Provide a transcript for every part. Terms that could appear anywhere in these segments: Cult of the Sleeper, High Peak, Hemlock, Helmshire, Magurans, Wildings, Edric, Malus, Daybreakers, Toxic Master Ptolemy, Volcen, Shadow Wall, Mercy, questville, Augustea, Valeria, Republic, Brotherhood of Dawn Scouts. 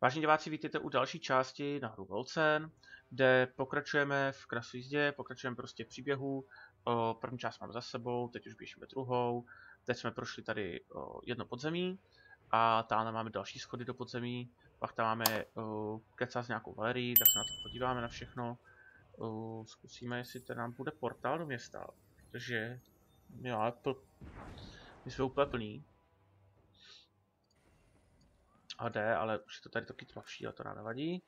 Vážení diváci, vítejte u další části na hru Volcen, kde pokračujeme v krasojízdě, pokračujeme prostě v příběhu. První část mám za sebou, teď už běžíme druhou. Teď jsme prošli tady jedno podzemí a tam máme další schody do podzemí. Pak tam máme keca s nějakou Valerií, tak se na to podíváme na všechno. Zkusíme, jestli to nám bude portál do města, protože jo, my jsme úplně plný. A jde, ale už je to tady taky tmavší, ale to nám nevadí.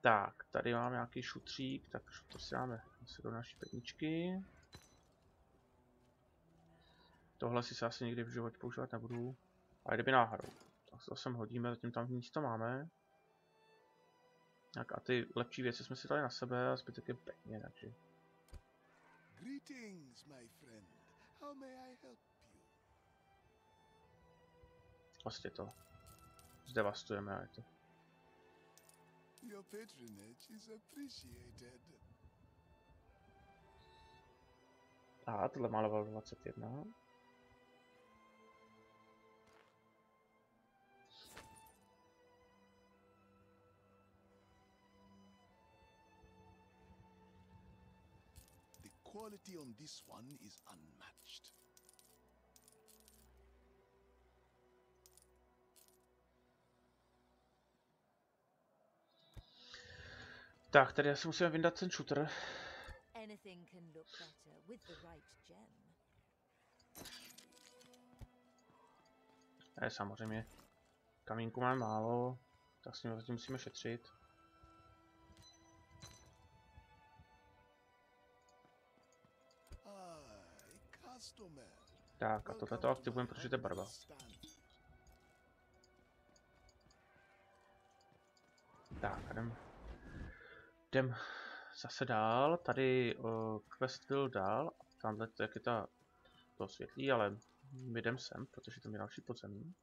Tak, tady mám nějaký šutřík, tak šutr si dáme asi do naší pěkničky. Tohle si asi nikdy v životě používat nebudu. A kdyby náhodou. Tak se to sem hodíme, zatím tam nic to máme. Tak a ty lepší věci jsme si dali na sebe a zbytek je pěkně, takže. Vlastně to. Zdevastujeme a je to. A tohle má level 21. The quality on this one is unmatched. Tak, tady asi musíme vyndat ten šutr. Samozřejmě. Kamínku máme málo, tak s ním zatím musíme šetřit. Tak, a tohleto aktivujeme, protože to je barva. Tak, jdem zase dál, tady questville dál, tamhle to jak je to světlý, ale my jdem sem, protože tam je další podzemí.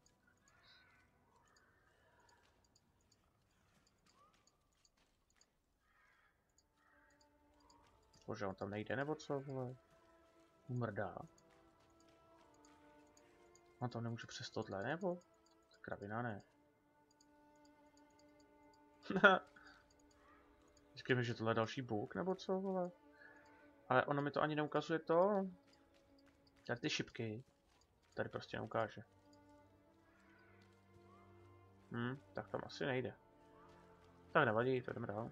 Bože, on tam nejde nebo co, vole? Umrdá. On tam nemůže přes tohle, nebo? Kravina ne. Říkajme, že tohle je další bůh, nebo co, vole? Ale ono mi to ani neukazuje to. Tak ty šipky. Tady prostě neukáže. Tak tam asi nejde. Tak nevadí, to jdeme dál.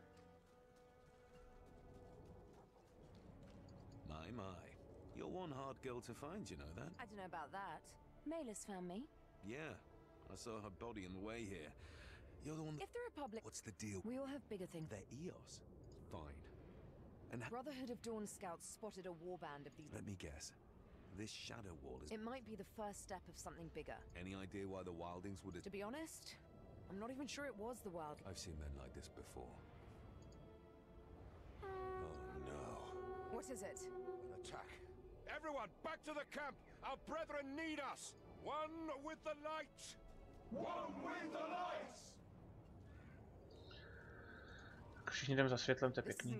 My. You're one hard girl to find, you know that? I don't know about that. Malus found me. Yeah. I saw her body on the way here. You're the one that... If the Republic... What's the deal? We all have bigger things. They're EOS. Fine. And... Brotherhood of Dawn Scouts spotted a warband of these... Let me guess. This Shadow Wall is... It might be the first step of something bigger. Any idea why the Wildings would have... To be honest, I'm not even sure it was the Wild... I've seen men like this before. Oh, no. What is it? An attack. Everyone, back to the camp! Our brethren need us! One with the light! One with the light! Všichni jdeme za světlem, to je pěkný.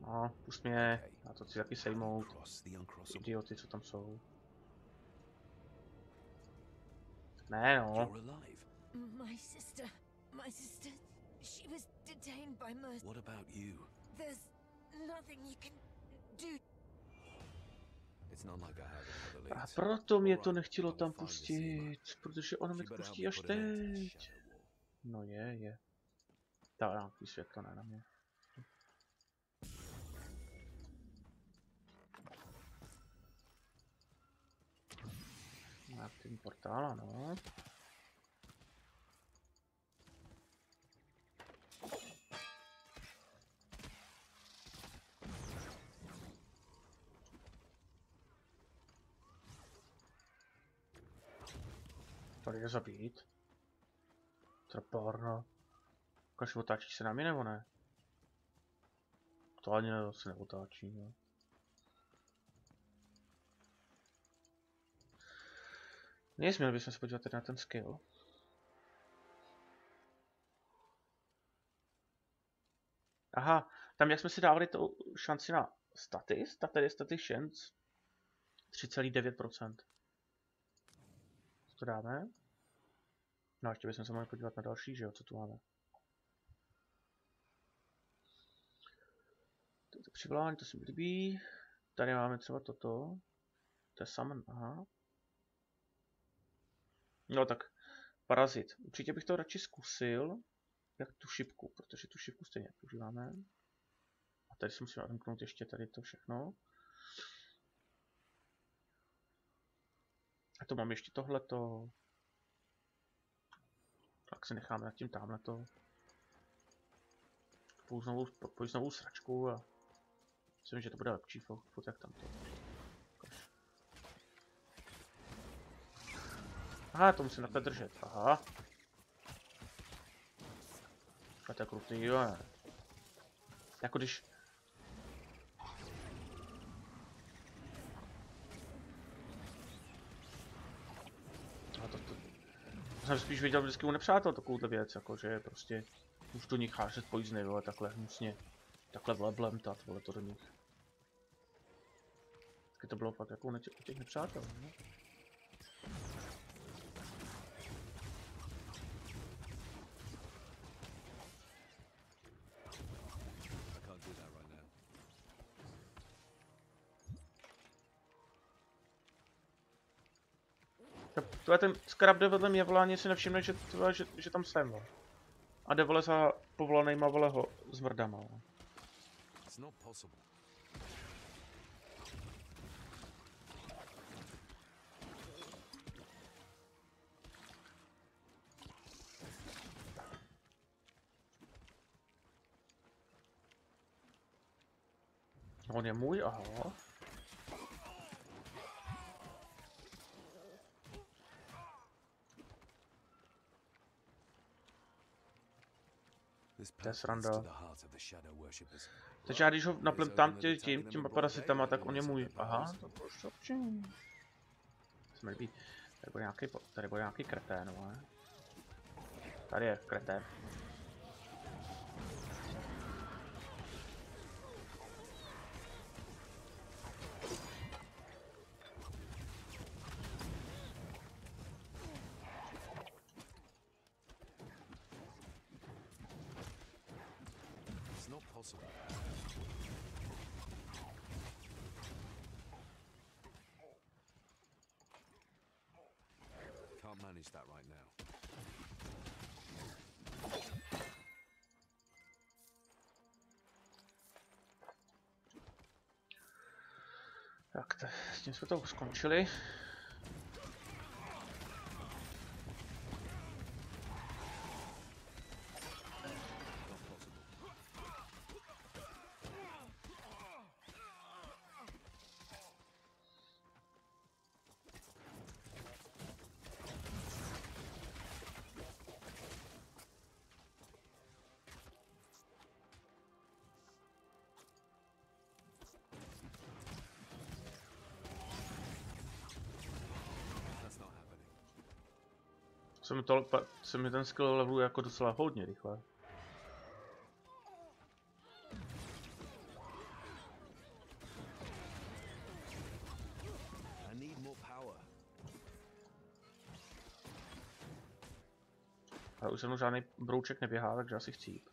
No, pust mě, já to chci taky sejmout. Idioty, co tam jsou. Ne no. A proto mě to nechtělo tam pustit, protože ono mě to pustí až teď. No je. Tak dám ty světlo, ne na mě. A ten portál, ano. Tady je zabít. Trapárna. Ukaž, otáčí se na mě nebo ne? To ani se neotáčí, ne? Měli bychom se podívat tady na ten skill. Aha, tam jak jsme si dávali tu šanci na status, tak tady je status chance. 3,9%. Co to dáme? No a ještě bychom se mohli podívat na další, že jo, co tu máme. To je to přivolání, to se mi líbí. Tady máme třeba toto. To je summon, aha. No tak, parazit. Určitě bych to radši zkusil, jak tu šipku, protože tu šipku stejně používáme. A tady si musím odemknout ještě tady to všechno. A to mám ještě tohleto. Tak si necháme nad tím támhleto. Půjdu znovu sračku a myslím, že to bude lepší fot jak tamto. Aha, to musím takhle držet, aha. A to je krutý, jo. Jako když... Já jsem spíš viděl vždycky u nepřátel takovouhle věc, jakože prostě už do nich hážet pojízdnej, vole, takhle hnusně, takhle vleblem tat, vole, to do nich. Taky to bylo fakt jako u těch nepřátel, ne? Tohle ten skrab jde vedle mě, volá, si nevšimne, že tam jsem, vole. A jde, vole, za povolanejma, vole, ho zmrdama, vole. On je můj, aha. To je sranda. Takže já když ho naplemtám těma parazitama, tak on je můj. Aha, to bylo šopčení. Smrlbí. Tady bude nějaký kretén, ale... Tady je kretén. Tak s tím jsme to skončili. Se mi ten skill leveluje jako docela hodně rychle. Ale už se mnou žádný brouček neběhá, takže asi chci jít.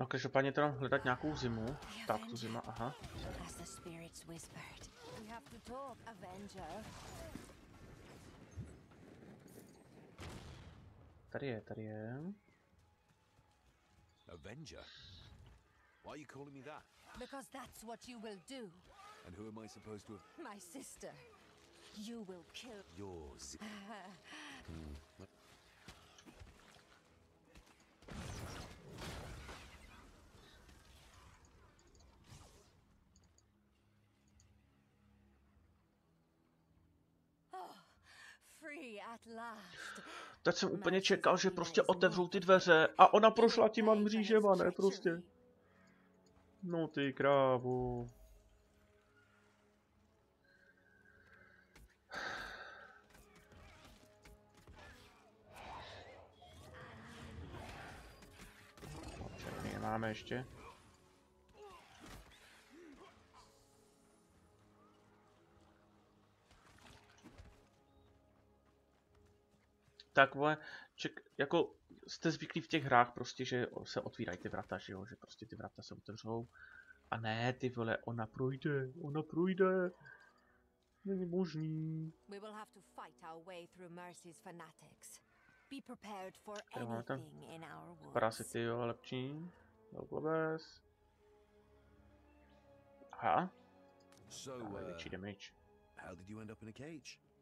No, každopádně tam hledat nějakou zimu. Tak, tu zima, aha. Tady je, tady je. Avenger? Why are you calling me that? Because that's what you will do. And who am I supposed to have? My sister. You will kill yours. Teď jsem úplně čekal, že prostě otevřou ty dveře a ona prošla těma mřížema, ne prostě. No ty krávo. Černý máme ještě. Tak vole, jako jste zvyklí v těch hrách prostě, že se otvírají ty vrata, že jo, že prostě ty vrata se otevřou. A ne, ty vole, ona projde. Není možný. Parasity, jo, lepší. Velkobes. Aha. Dáme větší damage.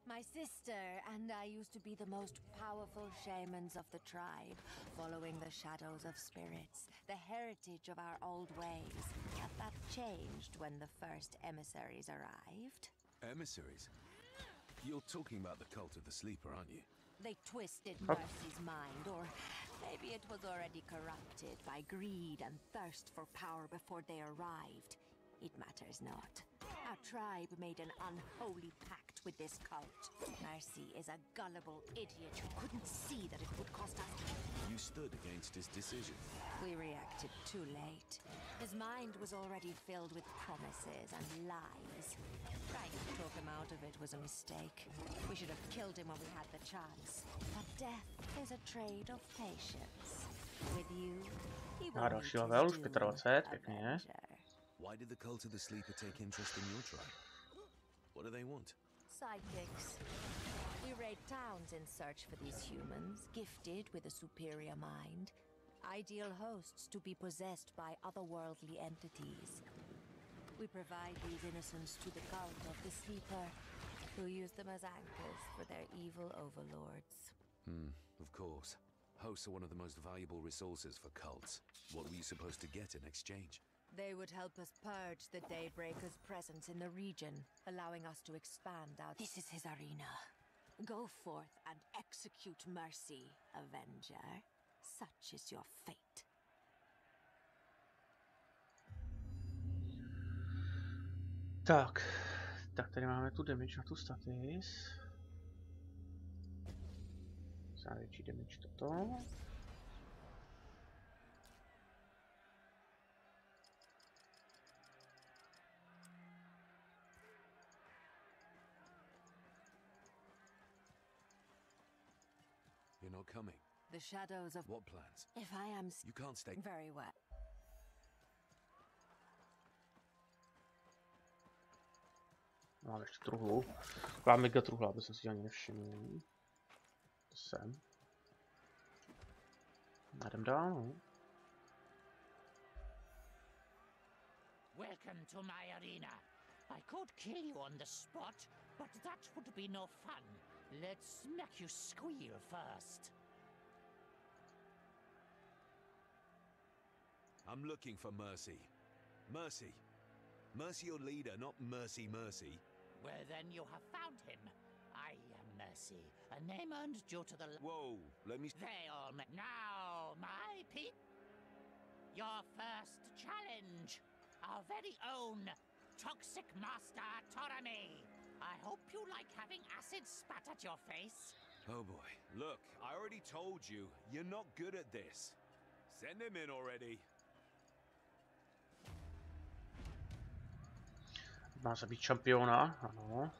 My sister and I used to be the most powerful shamans of the tribe, following the shadows of spirits, the heritage of our old ways. But that changed when the first emissaries arrived. Emissaries? You're talking about the Cult of the Sleeper, aren't you? They twisted Mercy's mind, or maybe it was already corrupted by greed and thirst for power before they arrived. It matters not. Our tribe made an unholy pact with this cult. Mercy is a gullible idiot who couldn't see that it would cost us. You stood against his decision. We reacted too late. His mind was already filled with promises and lies. Trying to talk him out of it was a mistake. We should have killed him when we had the chance. But death is a trade of patience. With you, he will be still a pleasure. Why did the Cult of the Sleeper take interest in your tribe? What do they want? Sidekicks. We raid towns in search for these humans, gifted with a superior mind. Ideal hosts to be possessed by otherworldly entities. We provide these innocents to the Cult of the Sleeper, who use them as anchors for their evil overlords. Of course. Hosts are one of the most valuable resources for cults. What were you supposed to get in exchange? They would help us purge the Daybreakers' presence in the region, allowing us to expand our... This is his arena. Go forth and execute Mercy, Avenger. Such is your fate. Tak. Tak, tady máme tu damage na tu status. Závětší damage toto. You're not coming. The shadows of what plans? If I am, you can't stay. Very well. Máme ještě truhlu. Taková mega truhla, aby se si ani nevšiml. To jsem. Jdem dál, no. Welcome to my arena. I could kill you on the spot, but that would be no fun. Let's make you squeal first. I'm looking for Mercy. Mercy your leader, not Mercy. Well then you have found him. I am Mercy, a name earned due to the... Whoa, let me... They all met. Now, my people, your first challenge, our very own Toxic Master Ptolemy. I hope you like having acid spat at your face. Oh boy. Look, I already told you, you're not good at this. Send him in already. Má zabít šampiona, ano.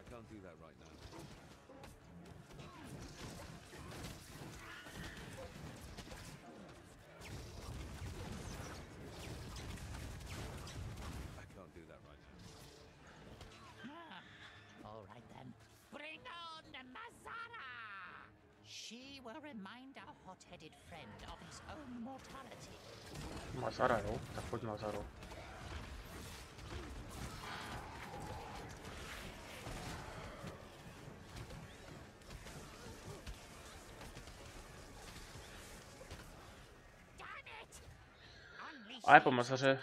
I can't do that right now. She will remind our hot-headed friend of his own mortality. Más araró, te fut más araró. Ale pomazaře.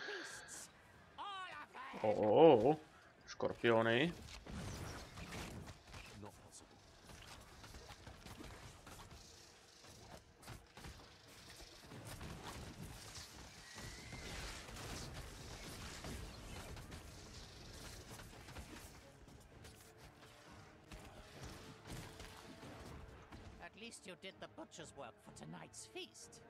Škorpiony. At least you did the butcher's work for tonight's feast.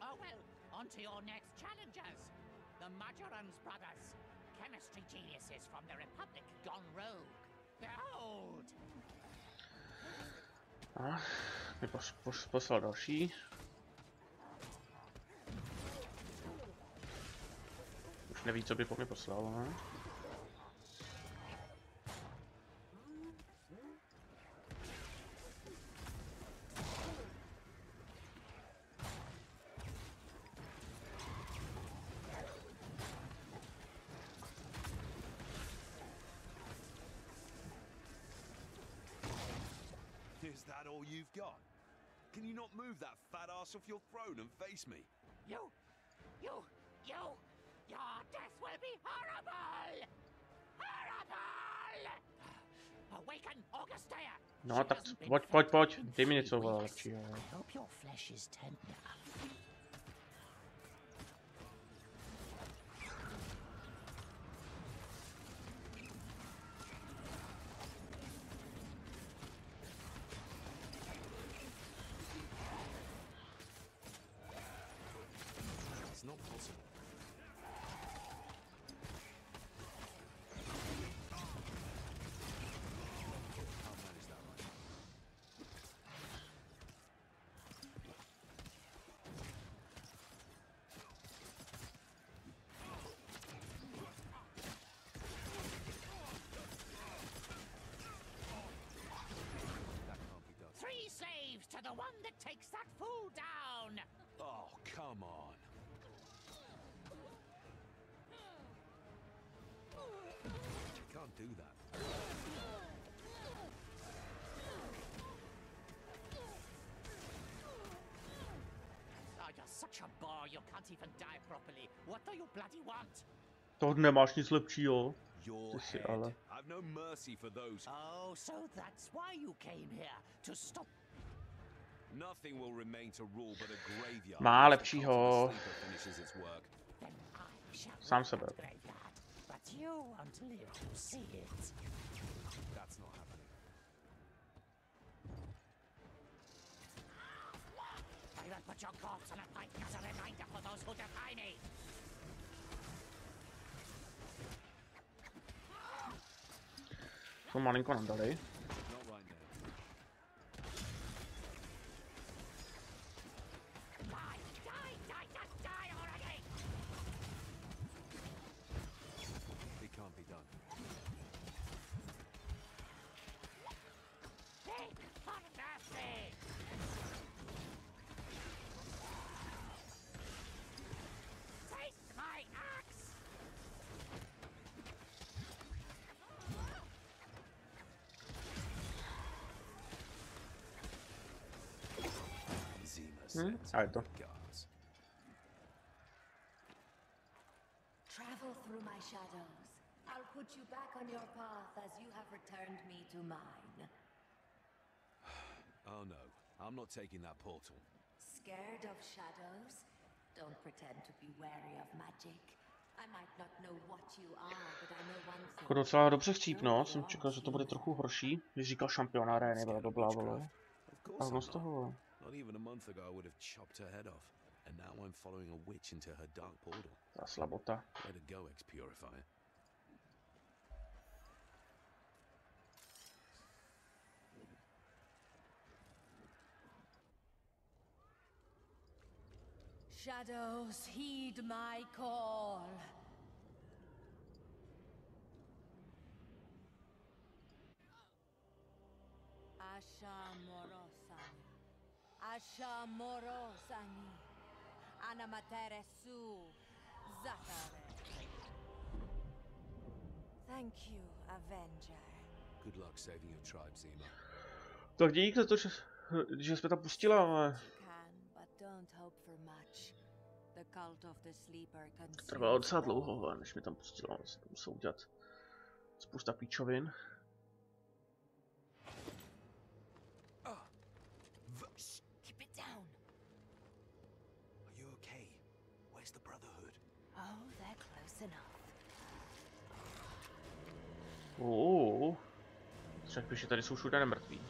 Oh well, on to your next challengers. The Magurans brothers, chemistry geniuses from the Republic gone rogue. Behold! Mě poslal další. Už neví, co by po mě poslal, ne? Is that all you've got? Can you not move that fat ass off your throne and face me? Your death will be horrible! Horrible! Awaken Augustea! No, that's what? Dej mi něco vláčí. I hope your flesh is tender. To the one that takes that fool down. Oh, come on. You can't do that. Oh, you're such a bore, you can't even die properly. What do you bloody want? Tohle nemáš nic lepšího. I've no mercy for those. Oh, so that's why you came here to stop. Nothing will remain to rule but a graveyard. Má lepšího. Sám sebe. But you won't live to see it. That's not happening. I will put your corpse on a pike as a reminder for those who defy me. To malinko nám dali. Alto. Travel through my shadows. I'll put you back on your path as you have returned me to mine. Oh no, I'm not taking that portal. Scared of shadows? Don't pretend to be wary of magic. I might not know what you are, but I know one thing. Docela dobře chcípno, jsem čekal, že to bude trochu horší. Když říkal šampion arény, byla dobrá, vole. Ano z toho. Not even a month ago I would have chopped her head off, and now I'm following a witch into her dark portal. Ta slabota. Let it go, ex-purifier. Shadows, heed my call. Asha Morosa. Asha morosani, anamatere su, zatare. Thank you, Avenger. Good luck saving your tribe, Zima. Tak díky za to, že jsme tam pustila, ale... Trvalo docela dlouho, než mě tam pustila, ale se to musel udělat spousta píčovin. Keep it down. Are you okay? Where's the Brotherhood? Oh, they're close enough. Oh, však píše, tady jsou všude nemrtví.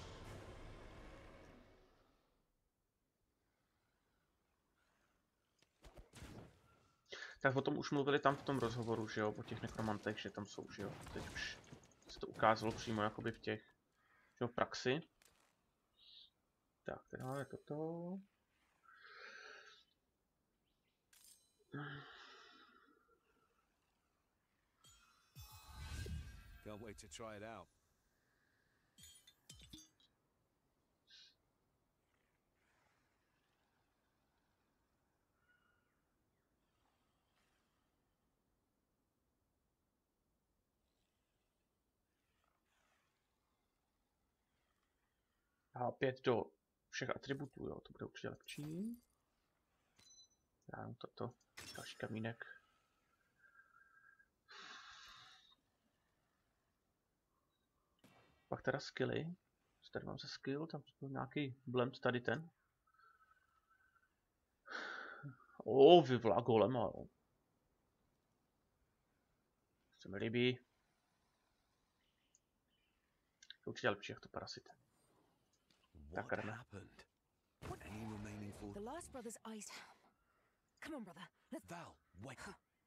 Tak o tom už mluvili tam v tom rozhovoru, že jo, o těch nekromantech, že tam jsou, že jo. Teď už se to ukázalo přímo jakoby v těch, že jo, praxi. Tak, tady máme toto. Can't wait to try it out. A 5 do všech atributů, jo, to bude určitě lepší. Já mám toto, další kamínek. Pak teda skilly, tady mám za skill, tam byl nějaký blend tady ten. O, vyvolá golema, jo. Se mi líbí. Určitě lepší, jak to parasity. What happened? Any remaining for the last brother's ice? Come on, brother. Let's Val, wait.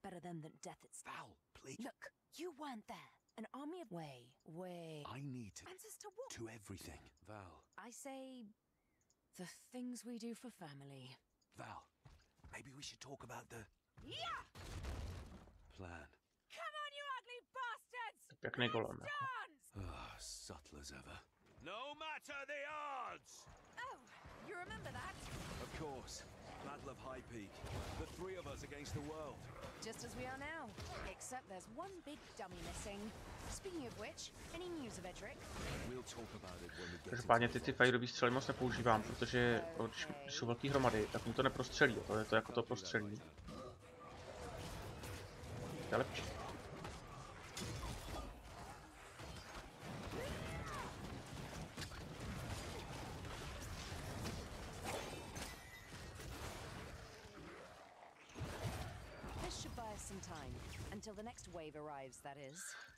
Better them than death itself. Val, please. Look, you weren't there. An army of way. I need to answers to what? To everything. Val. I say the things we do for family. Val, maybe we should talk about the plan. Come on, you ugly bastards! Pěkný golem. Ah, subtle as ever. No matter the odds! Oh, you remember that? Of course. Battle of High Peak. The three of us against the world. Just as we are now. Except there's one big dummy missing. Speaking of which, any news of Edric? We'll talk about it when we get. Každopádně ty fajerový střely moc nepoužívám, protože když jsou velký hromady, tak mu to neprostřelí, ale to jako to prostřelí. To je lepší.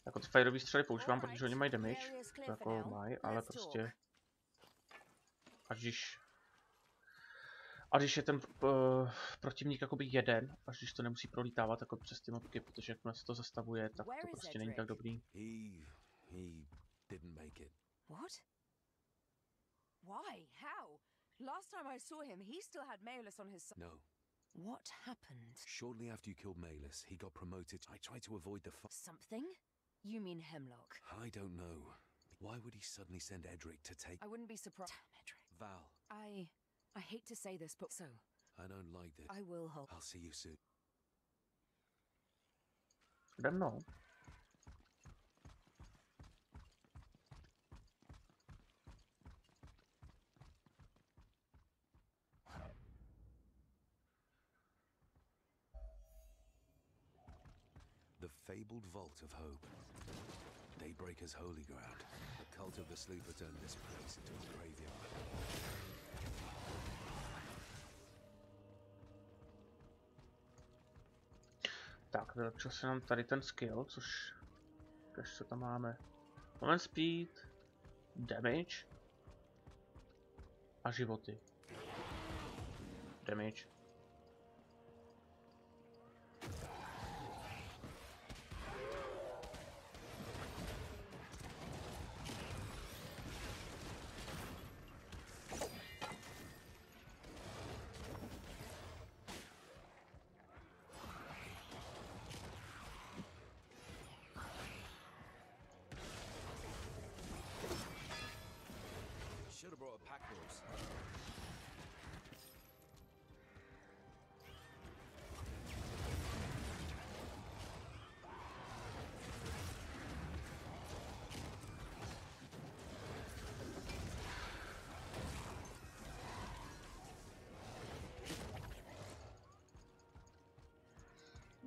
Jako ty fireový střely používám, protože oni mají damage, to jako mají, ale prostě... Až když je ten protivník jakoby jeden, až když to nemusí prolítávat jako přes ty mobky, protože jakmile se to zastavuje, tak to prostě není tak dobrý. He didn't make it. What? Why? How? Last time I saw him, he still had Malus on his side. No. What happened? Shortly after you killed Malus, he got promoted. I tried to avoid the something? You mean Hemlock? I don't know. Why would he suddenly send Edric to take... I wouldn't be surprised. Damn, Edric. Val. I hate to say this, but so... I don't like this. I will hold... I'll see you soon. I don't know. The fabled vault of hope. Daybreakers' holy ground. The cult of the sleeper turned this place into a graveyard. Tak, vylepšil se nám tady ten skill, což... co tam máme? Moment speed, damage a životy. Damage.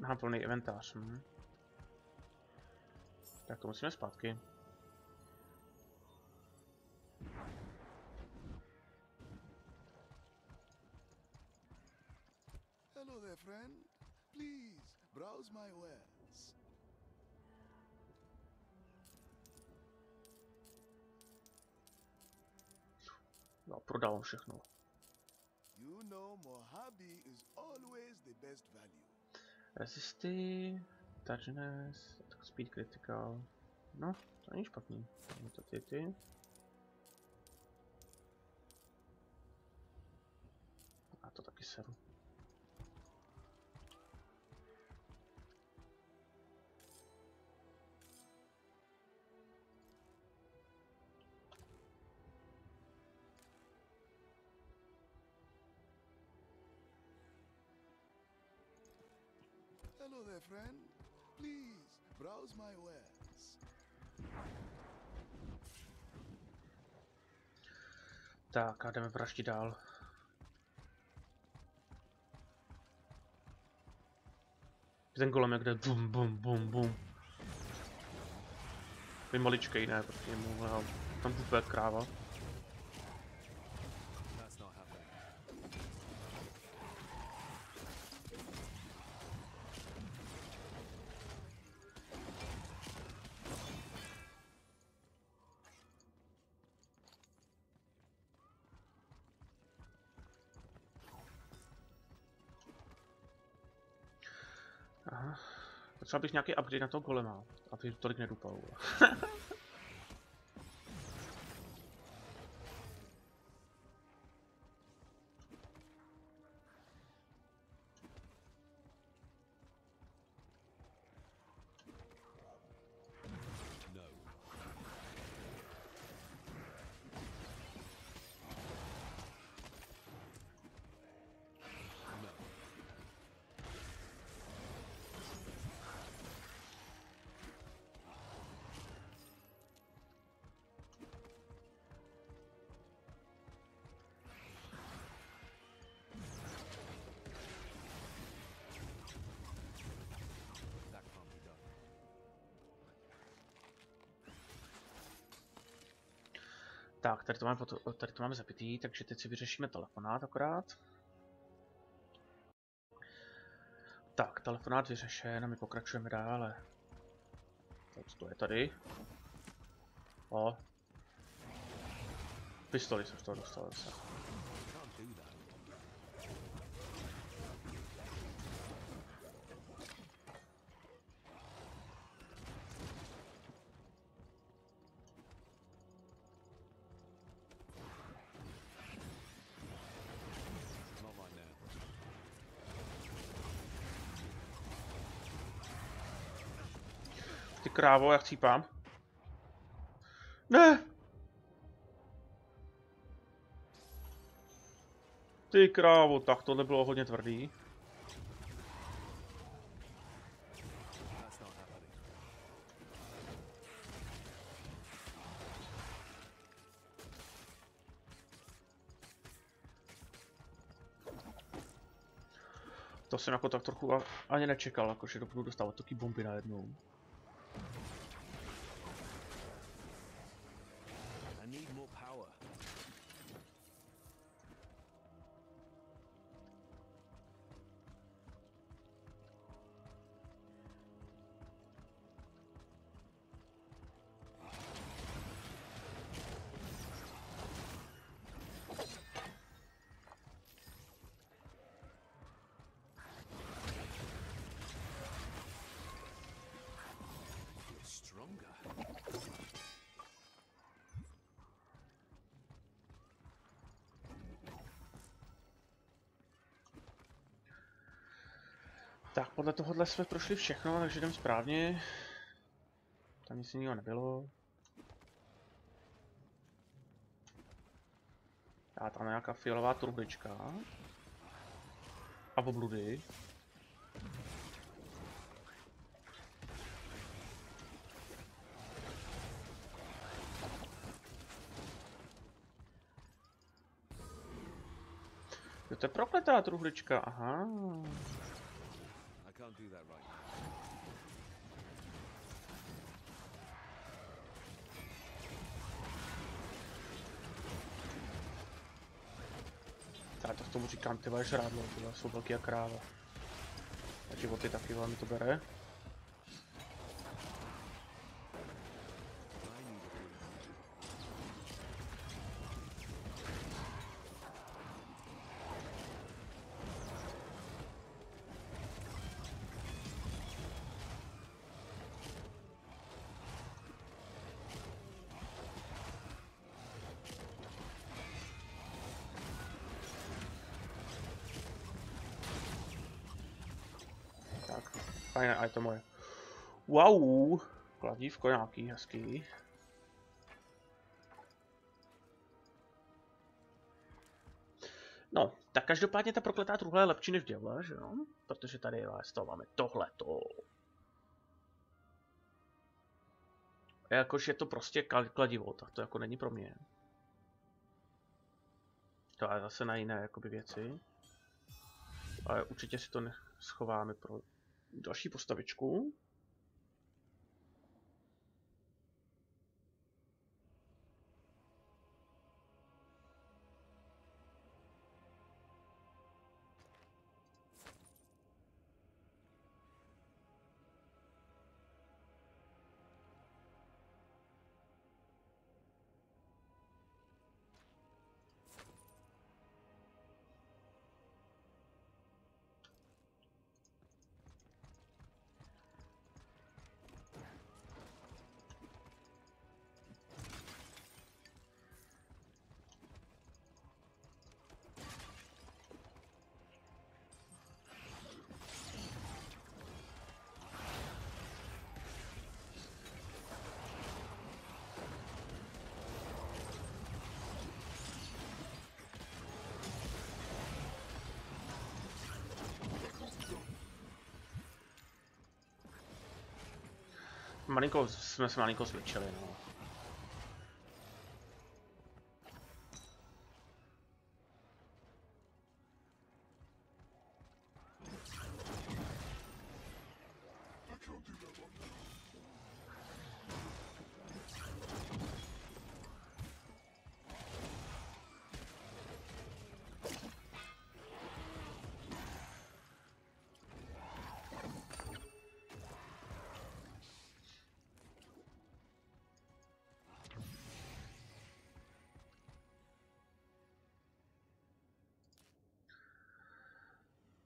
Mám plný inventář. Tak to musíme zpátky. Hello there, friend. Please browse my wares. No, prodávám všechno. You know, Mojave is always the best value. Resisty, touchness, speed critical. No, to není špatný. To ty. A to taky seru. Hello there, friend. Please browse my wares. Tak, a jdeme praštit dál. Ten golem jak jde bum bum bum bum. Vy maličkej, ne, proti němu, tam půjde kráva. Aha, potřeba bych nějaký upgrade na toho golema, aby tolik nedupal. Tak, tady to máme zapitý, takže teď si vyřešíme telefonát akorát. Tak, telefonát vyřešen a my pokračujeme dále. Co to je tady? O. Pistoli jsem z toho dostal zase. Krávo, já chcípám. Ne! Ty krávo, tak tohle bylo hodně tvrdý. To jsem jako tak trochu ani nečekal, jakože budu dostávat taky bomby najednou. Tak podle tohohle jsme prošli všechno, takže jdem správně. Tam nic jiného nebylo. A tam nějaká fialová truhlička. A obludy. Jo, to je prokletá truhlička, aha. can't do that right now. Tak, to v tomu říkám, ty vole, žrádlo, tyhle jsou velký jak kráva. A životy taky vám to bere. A je to moje. Wow, kladívko nějaký hezký. No, tak každopádně ta prokletá truhla je lepší než děvla, že jo? Protože tady z toho máme tohleto. Jakož je to prostě kladivo, tak to jako není pro mě. To je zase na jiné jakoby věci. Ale určitě si to schováme pro další postavičku. Malinko jsme se malinko zvětšili, no.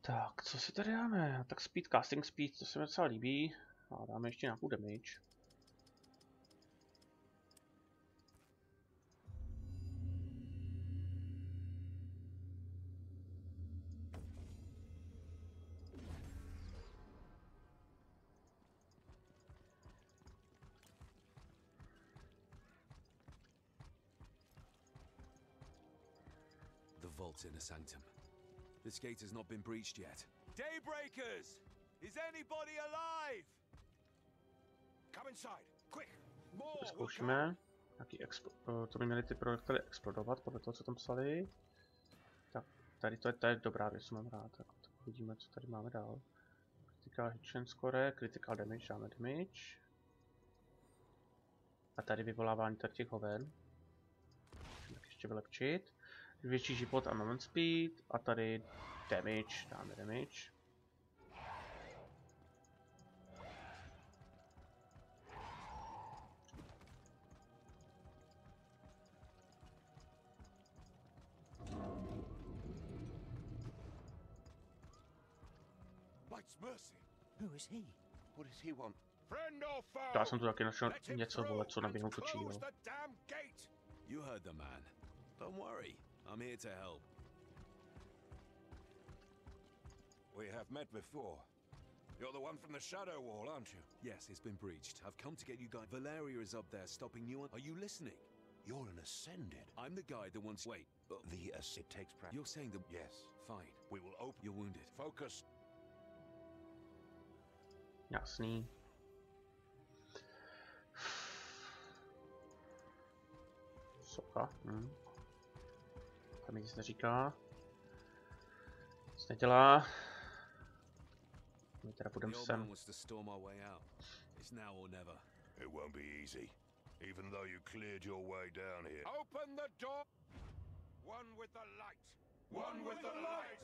Tak, co si tady dáme? Tak speed, casting speed, to se mi docela líbí. A dáme ještě nějakou damage. The vault's in a sanctum. This gate has not been breached yet. Daybreakers! Is anybody alive? Come inside, quick! Zkoušíme, jaký to by měli ty projekty explodovat, podle toho, co tam psali. Tak, tady to je, dobrá věc, co mám rád. Tak, vidíme, co tady máme dál. Critical hit and score, critical damage, dáme damage. A tady vyvolávání tady těch hoven. Můžeme tak ještě vylepšit. Větší život a moment speed, a tady damage, dáme damage. Já jsem tu taky našel něco, vole, co naběhnu točí, jo. I'm here to help. We have met before. You're the one from the Shadow Wall, aren't you? Yes, it's been breached. I've come to get you guys. Valeria is up there stopping you. Are you listening? You're an ascended. I'm the guy that wants. Wait. The ascended takes practice. You're saying that. Yes. Fine. We will open. You're wounded. Focus. Jasný. Soka. Tam nic neříká, nic nedělá, my teda půjdeme sem. It won't be easy, even though you cleared your way down here. Open the door. One with the light. One with the light.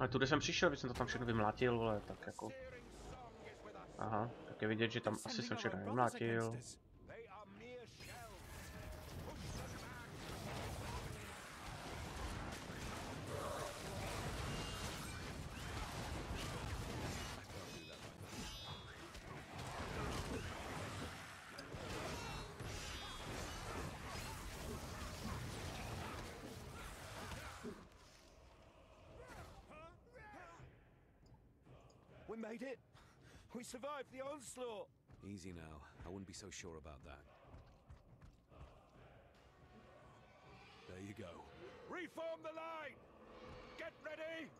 A tudy jsem přišel, když jsem to tam všechno vymlátil, ale tak jako... Aha, tak je vidět, že tam asi jsem všechno vymlátil. Made it. We survived the onslaught. Easy now. I wouldn't be so sure about that. There you go. Reform the line. Get ready.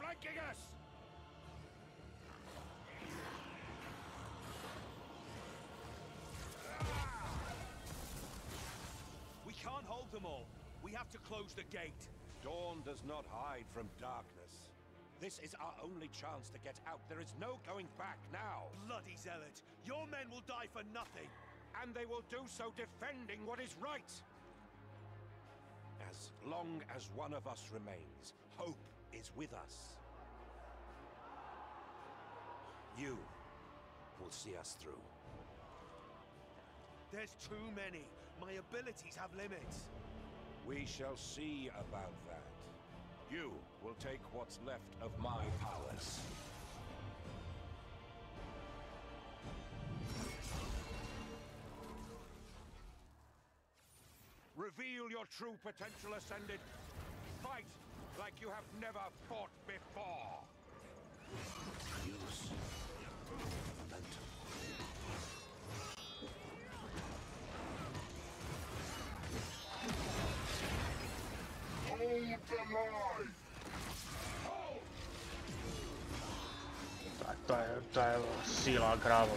Flanking us! We can't hold them all. We have to close the gate. Dawn does not hide from darkness. This is our only chance to get out. There is no going back now. Bloody zealot! Your men will die for nothing. And they will do so defending what is right. As long as one of us remains, hope is with us. You will see us through. There's too many. My abilities have limits. We shall see about that. You will take what's left of my powers. Reveal your true potential, Ascended. Fight like you have never fought before. Use momentum. Hold the line. Hold. Ta je síla kráva.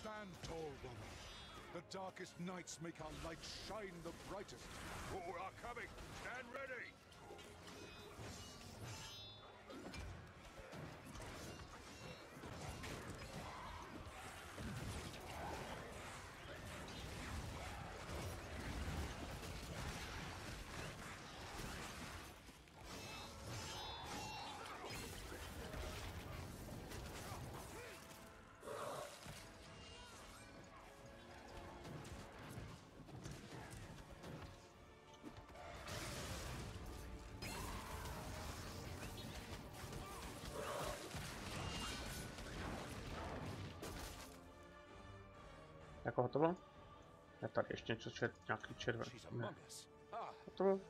Stand tall, woman. The darkest nights make our light shine the brightest. Who are coming? Stand ready. Jako hotovo? Je tady ještě něco, nějaký červený. Ne. Hotovo?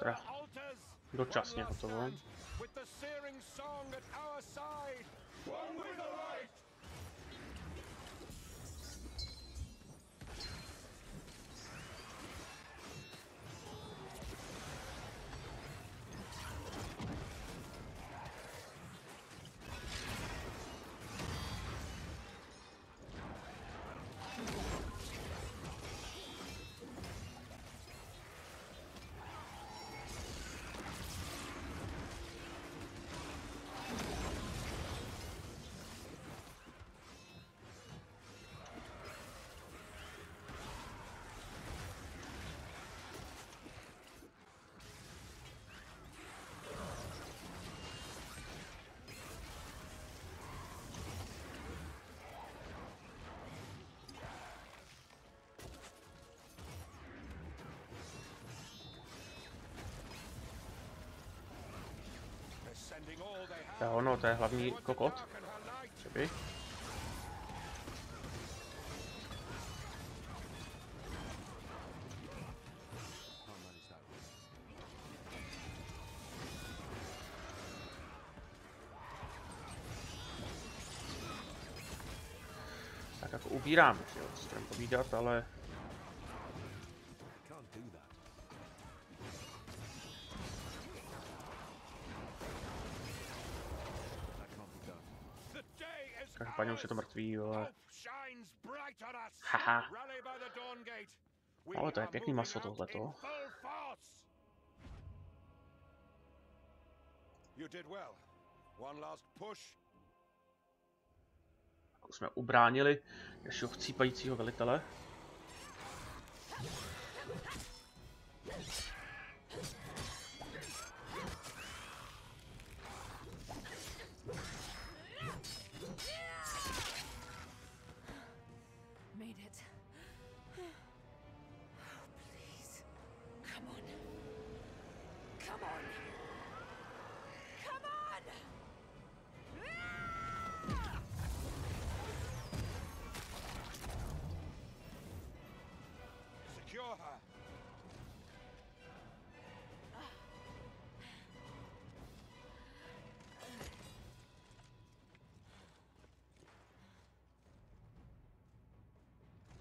Teda. Dočasně hotovo. A ono, to je hlavní kokot. Přeběj. Tak jako ubírám, že jo, co budeme povídat, ale... Každopádně už je to mrtvý, ale... Haha. No, ale to je pěkný maso tohleto. Tak už jsme ubránili našeho chcípajícího velitele.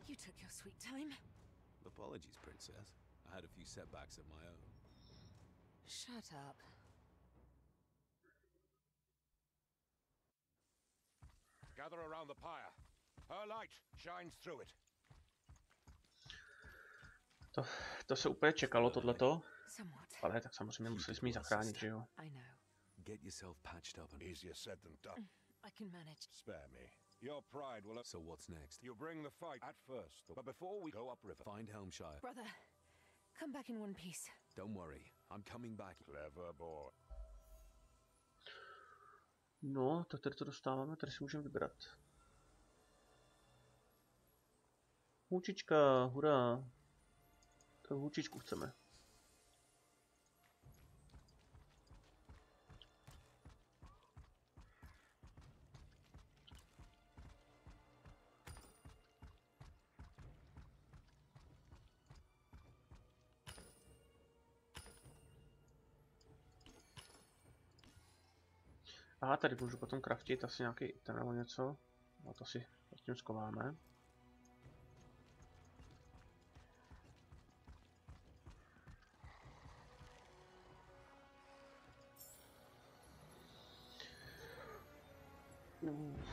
You took your sweet time. Apologies, Princess. I had a few setbacks of my own. Shut up. Gather around the pyre. Her light shines through it. To se úplně čekalo tohleto, ale tak samozřejmě museli jsme ji zachránit, že jo? Your pride will... So what's next? You bring the fight at first, but before we go upriver, find Helmshire. Brother, come back in one piece. Don't worry, I'm coming back. Clever boy. No, tak tady to dostáváme, tady si můžeme vybrat. Hůčička, hurá. To hůčičku chceme. A tady můžu potom craftit asi nějaký ten nebo něco. No to si zatím skováme. Uf,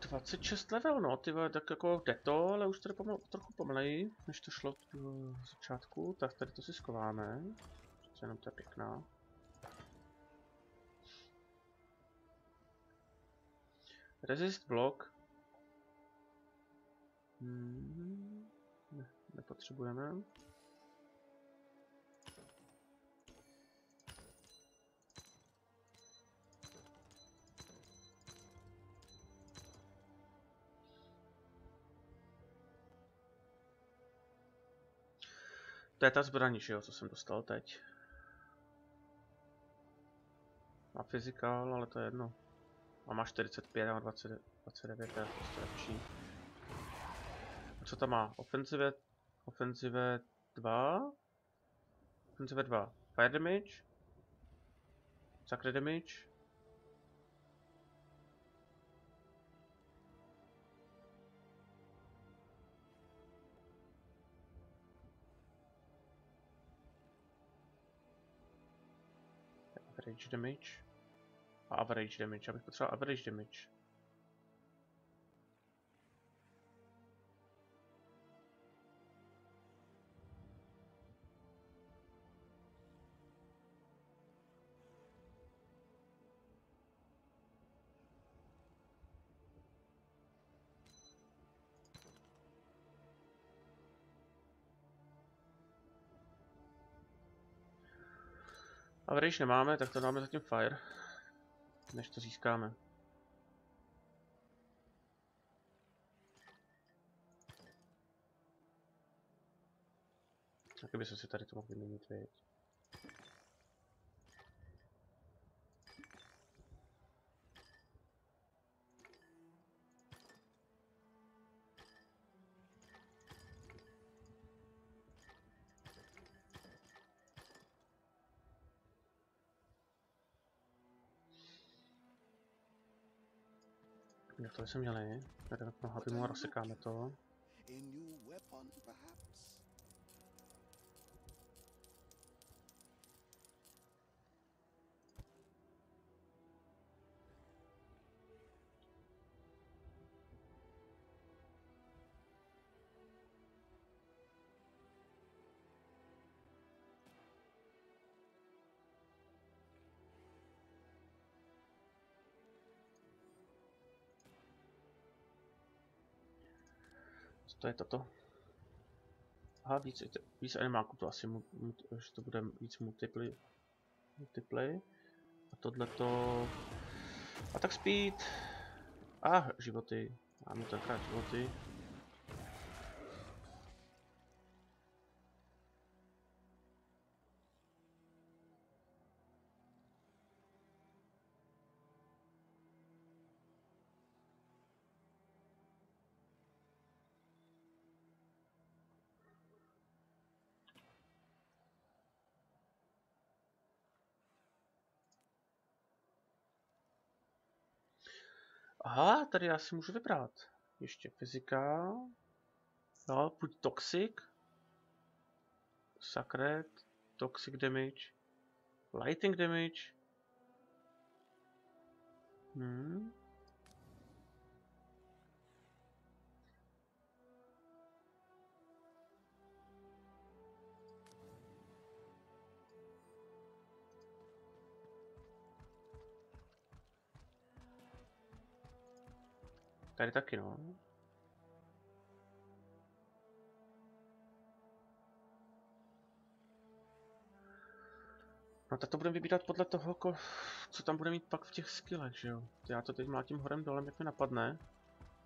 26 level, no ty tak jako jde to, ale už tady trochu pomaleji, než to šlo z začátku. Tak tady to si skováme. Přece jenom to je pěkná. Resist blok. Ne, nepotřebujeme. To je ta zbraň, že jo, co jsem dostal teď. A fyzikál, ale to je jedno. A má 45 a 29, to je prostě lepší. A co tam má? Ofenzive 2. Ofenzive 2. Fire damage. Sacred damage. Average damage. A average damage, já bych potřeboval average damage. Average nemáme, tak to dáme zatím fire. Než to získáme. Taky bychom si tady to mohli vyměnit, věď. Jo, to jsme měli. Tady nohapymu rozsekáme to. To je tato. Aha, víc animáků, to asi že to bude víc multiplay. A tohleto. A tak speed. A životy. Máme takrát životy. Aha, tady já si můžu vybrat. Ještě fyzika. No, půjď Toxic. Sacred. Toxic damage. Lighting damage. Tady taky, no. No tak to budeme vybírat podle toho, co tam bude mít pak v těch skillech, že jo. Já to teď mlátím horem dolem, jak mi napadne.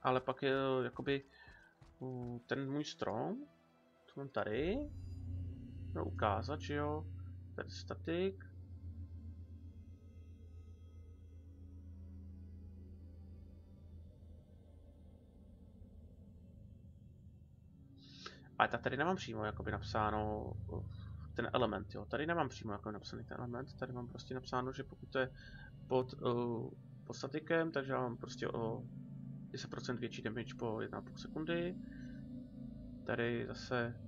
Ale pak je jakoby ten můj strom. To mám tady. No ukázat, že jo. Tady statik. Ale tady nemám přímo jakoby napsáno ten element, jo. Tady nemám přímo jako napsaný ten element, tady mám prostě napsáno, že pokud to je pod statikem, takže já mám prostě o 10% větší damage po 1,5 sekundy. Tady zase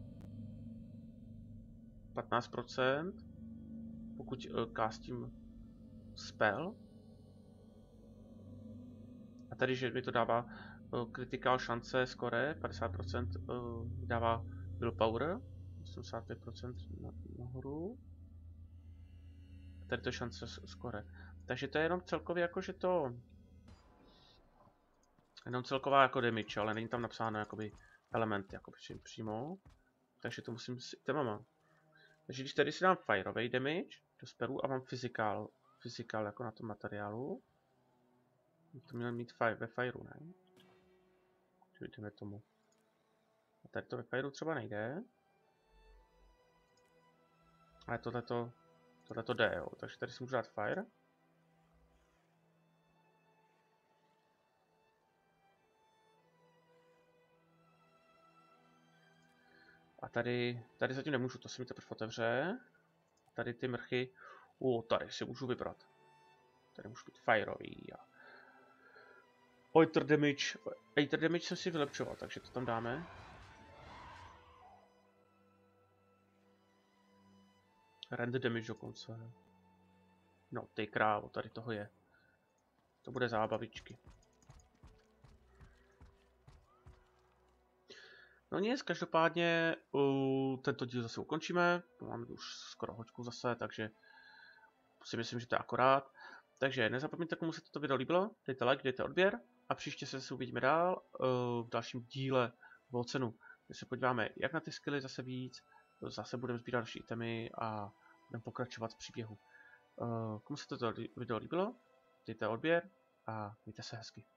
15%, pokud castím spell. A tady, že mi to dává kritikál šance skore, 50% dává willpower, 85% nahoru. A tady to je šance skore. Takže to je jenom celkově jako, že to... Jenom celková jako damage, ale není tam napsáno jakoby element jako přímo. Takže to musím si... Témama. Takže když tady si dám fireový damage do spelů a mám fyzikál jako na tom materiálu. To měl mít ve fireu, ne? Jdeme tomu. A tady to ve fireu třeba nejde. Ale tohleto jde, jo. Takže tady si můžu dát fire. A tady zatím nemůžu, to si mi teprve otevře. A tady ty mrchy, tady si můžu vybrat. Tady můžu být fireový. Eater damage jsem si vylepšoval, takže to tam dáme. Rend damage dokonce. No, ty krávo, tady toho je. To bude zábavičky. No nic, každopádně tento díl zase ukončíme. Máme už skoro hoďku zase, takže si myslím, že to je akorát. Takže nezapomeňte, komu se toto video líbilo, dejte like, dejte odběr. A příště se zase uvidíme dál v dalším díle Volcenu, kde se podíváme jak na ty skilly zase víc, zase budeme sbírat další itemy a budeme pokračovat v příběhu. Komu se toto video líbilo, dejte odběr a mějte se hezky.